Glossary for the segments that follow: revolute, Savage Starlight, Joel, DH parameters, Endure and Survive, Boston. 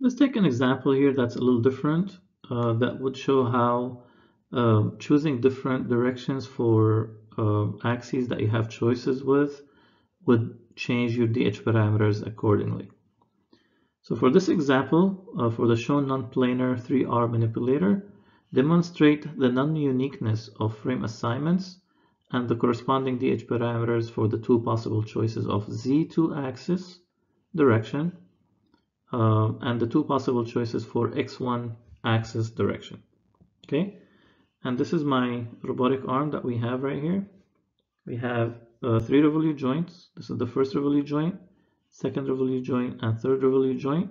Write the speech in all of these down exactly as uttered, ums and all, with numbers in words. Let's take an example here that's a little different, uh, that would show how uh, choosing different directions for uh, axes that you have choices with would change your D H parameters accordingly. So for this example, uh, for the shown non-planar three R manipulator, demonstrate the non-uniqueness of frame assignments and the corresponding D H parameters for the two possible choices of Z two axis direction Uh, and the two possible choices for X one axis direction. Okay, and this is my robotic arm that we have right here. We have uh, three revolute joints. This is the first revolute joint, second revolute joint, and third revolute joint.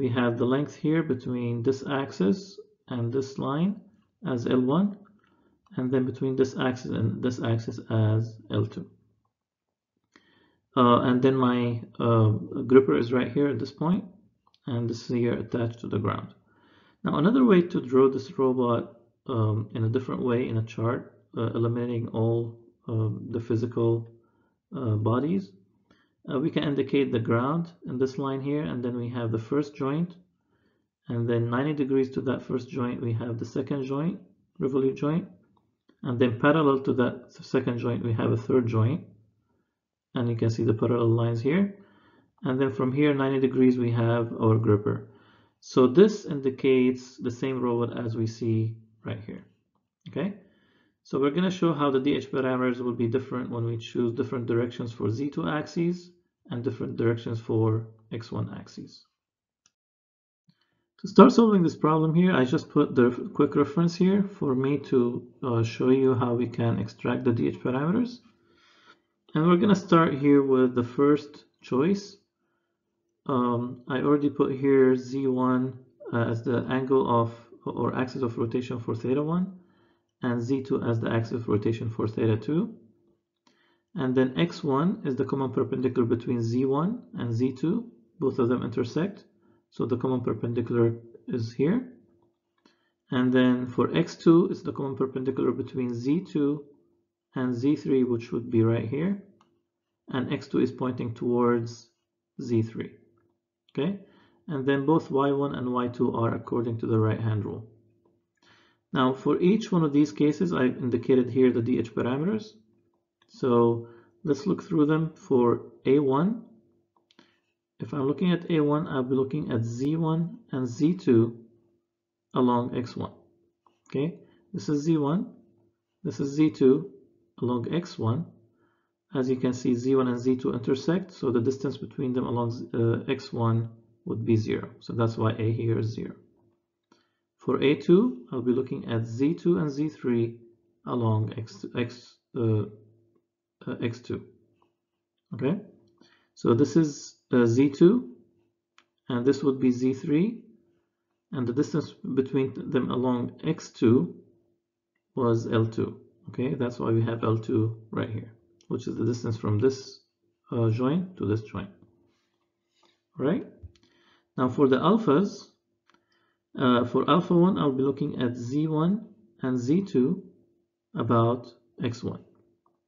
We have the length here between this axis and this line as L one, and then between this axis and this axis as L two. Uh, and then my uh, gripper is right here at this point, and this is here attached to the ground. Now another way to draw this robot um, in a different way in a chart, uh, eliminating all um, the physical uh, bodies, uh, we can indicate the ground in this line here, and then we have the first joint, and then ninety degrees to that first joint we have the second joint, revolute joint, and then parallel to that second joint we have a third joint. And you can see the parallel lines here, and then from here ninety degrees we have our gripper. So this indicates the same robot as we see right here. Okay, so we're going to show how the D H parameters will be different when we choose different directions for Z two axes and different directions for X one axes. To start solving this problem here, I just put the quick reference here for me to uh, show you how we can extract the D H parameters. And we're going to start here with the first choice. Um, I already put here Z one as the angle of or axis of rotation for theta one, and Z two as the axis of rotation for theta two. And then X one is the common perpendicular between Z one and Z two. Both of them intersect, so the common perpendicular is here. And then for X two, it's the common perpendicular between Z two and Z three, which would be right here, and X two is pointing towards Z three. Okay, and then both Y one and Y two are according to the right-hand rule. Now for each one of these cases, I've indicated here the D H parameters, so let's look through them. For A one, if I'm looking at A one, I'll be looking at Z one and Z two along X one. Okay, this is Z one, this is Z two along X one. As you can see, Z one and Z two intersect, so the distance between them along uh, X one would be zero. So that's why A here is zero. For A two, I'll be looking at Z two and Z three along X, X, uh, uh, X two. Okay, so this is uh, Z two, and this would be Z three, and the distance between them along X two was L two. Okay, that's why we have L two right here, which is the distance from this uh, joint to this joint. All right, now for the alphas, uh, for alpha one, I'll be looking at Z one and Z two about X one.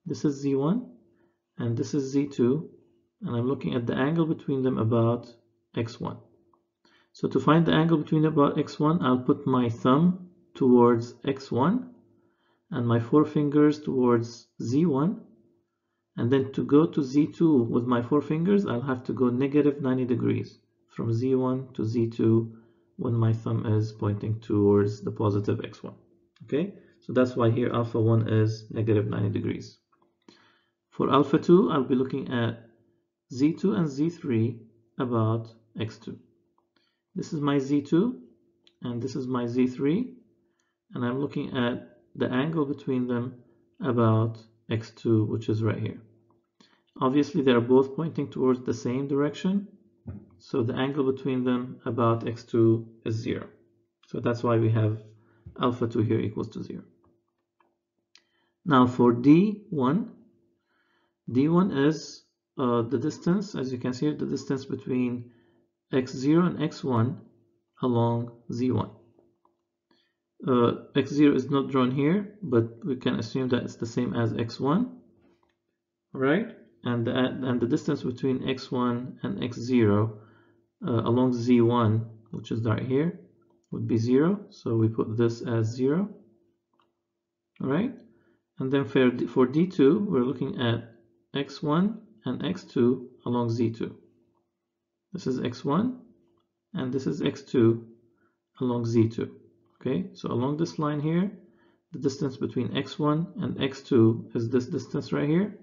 This is Z one and this is Z two, and I'm looking at the angle between them about X one. So to find the angle between them about X one, I'll put my thumb towards X one and my forefingers towards Z one, and then to go to Z two with my forefingers, I'll have to go negative ninety degrees from Z one to Z two when my thumb is pointing towards the positive X one. Okay, so that's why here alpha one is negative ninety degrees. For alpha two, I'll be looking at Z two and Z three about X two. This is my Z two and this is my Z three, and I'm looking at the angle between them about X two, which is right here. Obviously, they are both pointing towards the same direction, so the angle between them about X two is zero. So that's why we have alpha two here equals to zero. Now for D one, D one is uh, the distance, as you can see, the distance between X zero and X one along Z one. Uh, X zero is not drawn here, but we can assume that it's the same as X one, right? And the, and the distance between X one and X zero uh, along Z one, which is right here, would be zero. So we put this as zero. All right. And then for, D for D two, we're looking at X one and X two along Z two. This is X one and this is X two along Z two. Okay, so along this line here, the distance between X one and X two is this distance right here.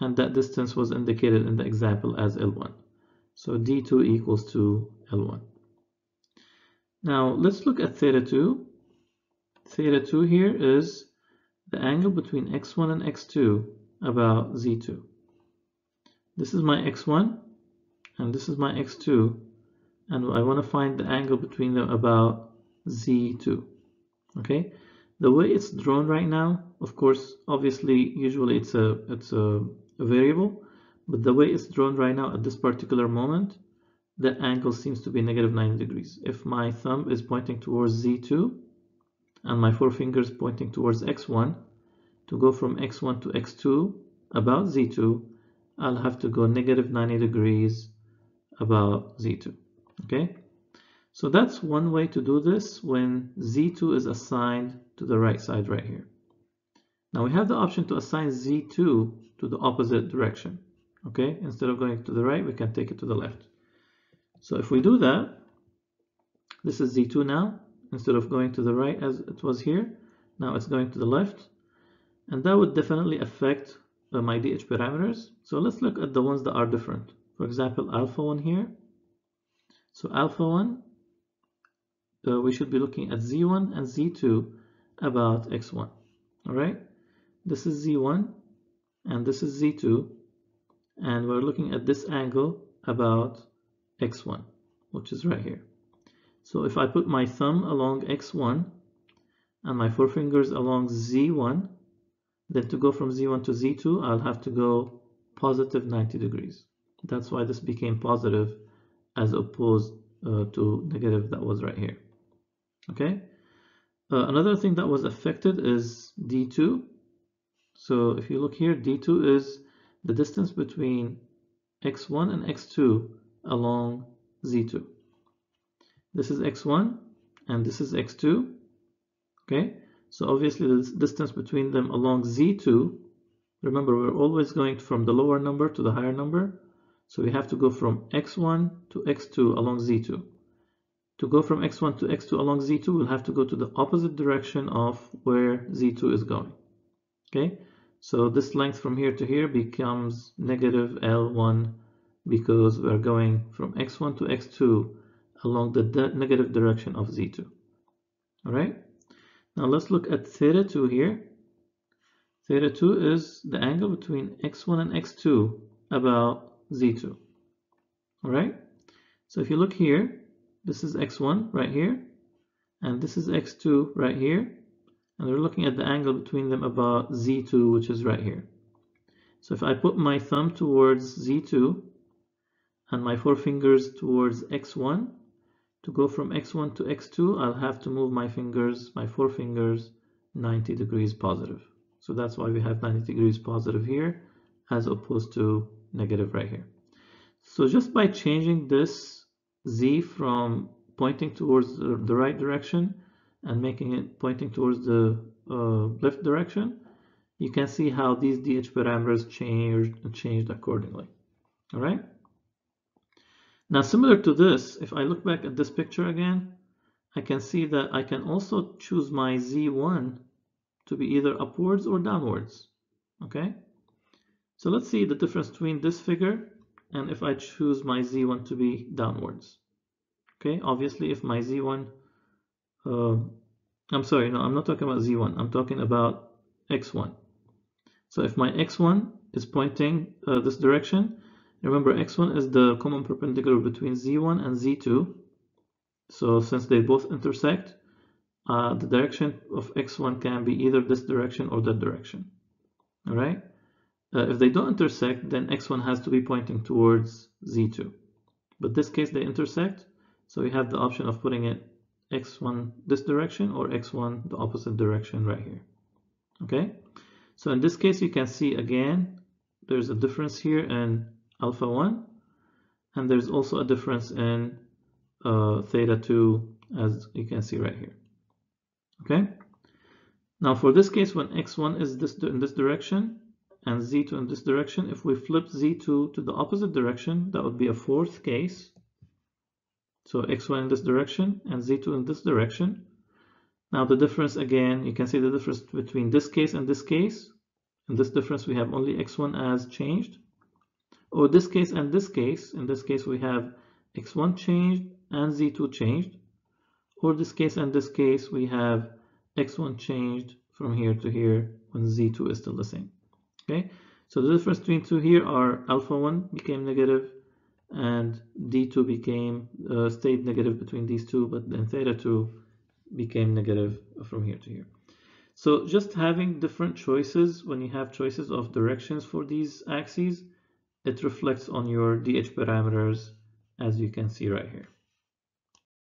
And that distance was indicated in the example as L one. So D two equals to L one. Now let's look at theta two. Theta two here is the angle between X one and X two about Z two. This is my X one and this is my X two, and I want to find the angle between them about Z two. Okay, the way it's drawn right now, of course, obviously, usually it's a it's a, a variable, but the way it's drawn right now at this particular moment, the angle seems to be negative ninety degrees. If my thumb is pointing towards Z two and my forefingers pointing towards X one, to go from X one to X two about Z two, I'll have to go negative ninety degrees about Z two. Okay, so that's one way to do this when Z two is assigned to the right side right here. Now we have the option to assign Z two to the opposite direction. Okay, instead of going to the right, we can take it to the left. So if we do that, this is Z two now. Instead of going to the right as it was here, now it's going to the left. And that would definitely affect uh, my D H parameters. So let's look at the ones that are different. For example, alpha one here. So alpha one, uh, we should be looking at Z one and Z two about X one. All right, this is Z one and this is Z two. And we're looking at this angle about X one, which is right here. So if I put my thumb along X one and my forefingers along Z one, then to go from Z one to Z two, I'll have to go positive ninety degrees. That's why this became positive as opposed uh, to negative that was right here. Okay. Uh, another thing that was affected is D two. So if you look here, D two is the distance between X one and X two along Z two. This is X one and this is X two. Okay, so obviously the distance between them along Z two, remember we're always going from the lower number to the higher number, so we have to go from X one to X two along Z two. To go from X one to X two along Z two, we'll have to go to the opposite direction of where Z two is going. Okay, so this length from here to here becomes negative L one because we're going from X one to X two along the de negative direction of Z two. All right, now let's look at theta two here. Theta two is the angle between X one and X two about Z two. All right, so if you look here, this is X one right here, and this is X two right here, and we're looking at the angle between them about Z two, which is right here. So if I put my thumb towards Z two and my forefingers towards X one, to go from X one to X two, I'll have to move my fingers, my forefingers, ninety degrees positive. So that's why we have ninety degrees positive here, as opposed to negative right here. So just by changing this Z from pointing towards the right direction and making it pointing towards the uh, left direction, you can see how these D H parameters changed, changed accordingly. All right. Now, similar to this, if I look back at this picture again, I can see that I can also choose my Z one to be either upwards or downwards. Okay, so let's see the difference between this figure and if I choose my Z one to be downwards. Okay, obviously if my Z one, uh, I'm sorry, no, I'm not talking about Z one, I'm talking about X one. So if my X one is pointing uh, this direction, remember, X one is the common perpendicular between Z one and Z two. So since they both intersect, uh, the direction of X one can be either this direction or that direction. All right. Uh, if they don't intersect, then X one has to be pointing towards Z two. But this case, they intersect. So we have the option of putting it X one this direction or X one the opposite direction right here. Okay. So in this case, you can see again, there's a difference here in alpha one and there's also a difference in uh, theta two, as you can see right here. Okay, now for this case, when x one is this in this direction and z two in this direction, if we flip z two to the opposite direction, that would be a fourth case. So x one in this direction and z two in this direction. Now the difference, again, you can see the difference between this case and this case. In this difference, we have only x one as changed. Or this case and this case. In this case, we have x one changed and z two changed. Or this case and this case, we have x one changed from here to here when z two is still the same. Okay, so the difference between two here are alpha one became negative and d two became uh, stayed negative between these two, but then theta two became negative from here to here. So just having different choices, when you have choices of directions for these axes, it reflects on your D H parameters, as you can see right here.